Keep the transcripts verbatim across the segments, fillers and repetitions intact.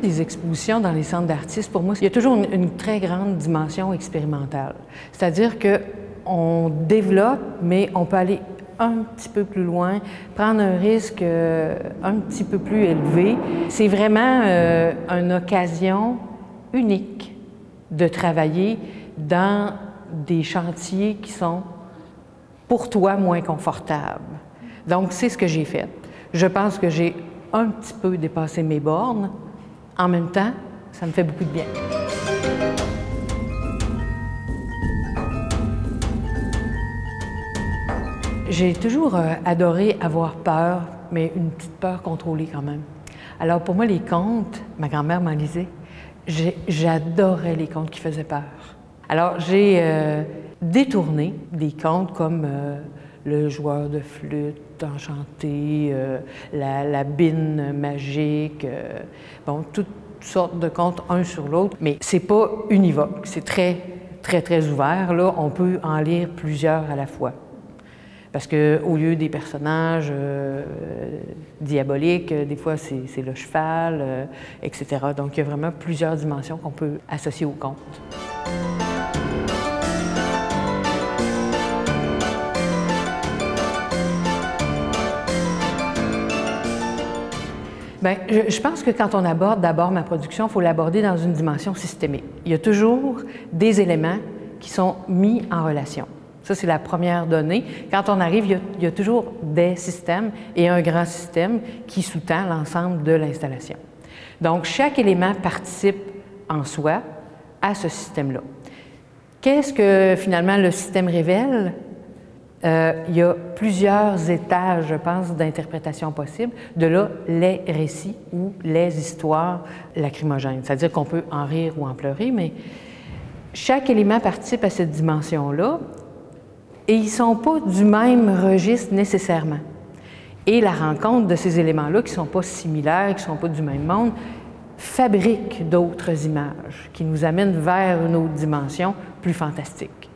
regarde des expositions dans les centres d'artistes, pour moi, il y a toujours une, une très grande dimension expérimentale. C'est-à-dire qu'on développe, mais on peut aller un petit peu plus loin, prendre un risque euh, un petit peu plus élevé. C'est vraiment euh, une occasion unique de travailler dans des chantiers qui sont pour toi moins confortables. Donc, c'est ce que j'ai fait. Je pense que j'ai un petit peu dépassé mes bornes. En même temps, ça me fait beaucoup de bien. J'ai toujours euh, adoré avoir peur, mais une petite peur contrôlée quand même. Alors pour moi, les contes, ma grand-mère m'en lisait, j'adorais les contes qui faisaient peur. Alors j'ai euh, détourné des contes comme euh, le joueur de flûte enchanté, euh, la, la bine magique, euh, bon, toutes sortes de contes un sur l'autre. Mais c'est pas univoque, c'est très, très, très ouvert. Là, on peut en lire plusieurs à la fois. Parce qu'au lieu des personnages euh, diaboliques, des fois c'est le cheval, euh, et cetera. Donc il y a vraiment plusieurs dimensions qu'on peut associer au conte. Bien, je, je pense que quand on aborde d'abord ma production, il faut l'aborder dans une dimension systémique. Il y a toujours des éléments qui sont mis en relation. Ça, c'est la première donnée. Quand on arrive, il y a, il y a toujours des systèmes et un grand système qui sous-tend l'ensemble de l'installation. Donc, chaque élément participe en soi à ce système-là. Qu'est-ce que, finalement, le système révèle? Euh, il y a plusieurs étages, je pense, d'interprétation possible. De là, les récits ou les histoires lacrymogènes. C'est-à-dire qu'on peut en rire ou en pleurer, mais chaque élément participe à cette dimension-là. Et ils ne sont pas du même registre nécessairement. Et la rencontre de ces éléments-là, qui ne sont pas similaires, qui ne sont pas du même monde, fabrique d'autres images qui nous amènent vers une autre dimension plus fantastique.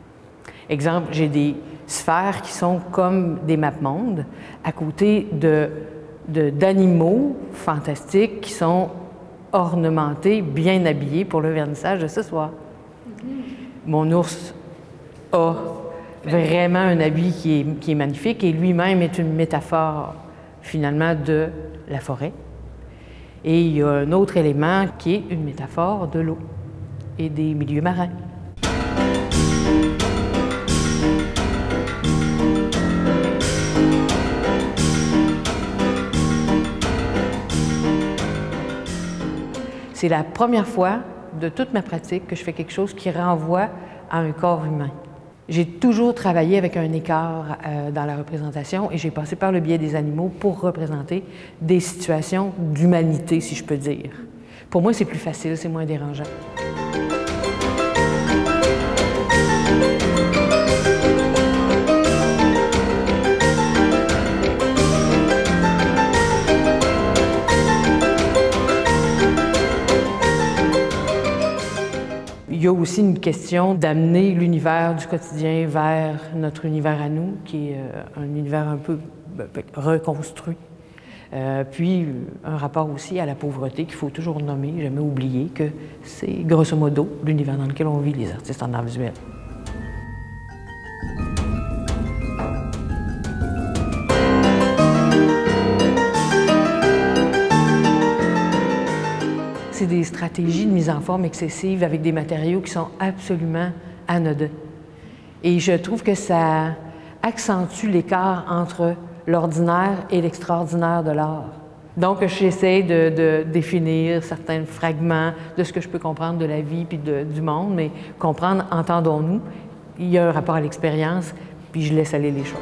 Exemple, j'ai des sphères qui sont comme des maps-mondes, à côté de, de, d'animaux fantastiques qui sont ornementés, bien habillés pour le vernissage de ce soir. Mon ours a vraiment un habit qui est, qui est magnifique et lui-même est une métaphore, finalement, de la forêt. Et il y a un autre élément qui est une métaphore de l'eau et des milieux marins. C'est la première fois de toute ma pratique que je fais quelque chose qui renvoie à un corps humain. J'ai toujours travaillé avec un écart euh, dans la représentation et j'ai passé par le biais des animaux pour représenter des situations d'humanité, si je peux dire. Pour moi, c'est plus facile, c'est moins dérangeant. Il y a aussi une question d'amener l'univers du quotidien vers notre univers à nous, qui est un univers un peu reconstruit. Euh, puis un rapport aussi à la pauvreté qu'il faut toujours nommer, jamais oublier que c'est grosso modo l'univers dans lequel on vit les artistes en art visuel. C'est des stratégies de mise en forme excessive avec des matériaux qui sont absolument anodins. Et je trouve que ça accentue l'écart entre l'ordinaire et l'extraordinaire de l'art. Donc, j'essaie de, de définir certains fragments de ce que je peux comprendre de la vie puis de, du monde, mais comprendre, entendons-nous, il y a un rapport à l'expérience, puis je laisse aller les choses.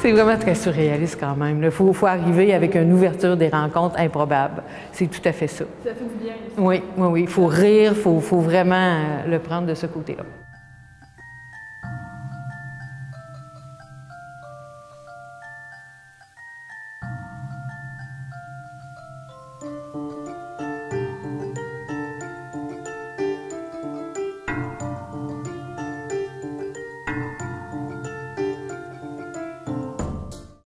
C'est vraiment très surréaliste quand même. Il faut, faut arriver avec une ouverture des rencontres improbables. C'est tout à fait ça. Ça fait du bien. Oui, oui, oui. Il faut rire, il faut, faut vraiment le prendre de ce côté-là.